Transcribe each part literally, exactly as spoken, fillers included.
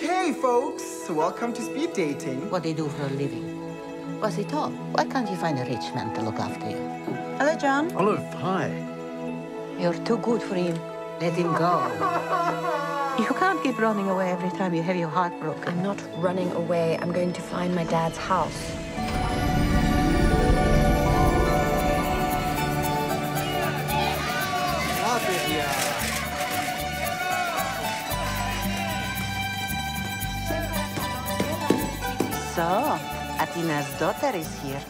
Okay, folks, welcome to speed dating. What do you do for a living? Was it all? Why can't you find a rich man to look after you? Hello, John. Olive, hi. You're too good for him. Let him go. You can't keep running away every time you have your heart broken. I'm not running away. I'm going to find my dad's house. So, Athena's daughter is here.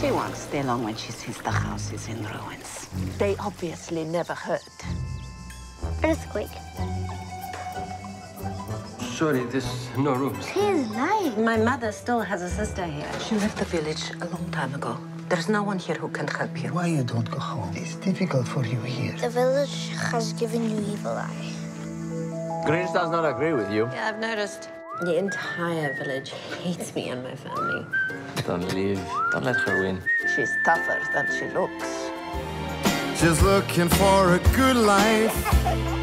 She won't stay long when she sees the house is in ruins. They obviously never heard. Earthquake. Sorry, there's no rooms. He's lying. My mother still has a sister here. She left the village a long time ago. There's no one here who can help you. Why you don't go home? It's difficult for you here. The village has given you evil eye. Grinch does not agree with you. Yeah, I've noticed. The entire village hates me and my family. Don't leave. Don't let her win. She's tougher than she looks. She's looking for a good life.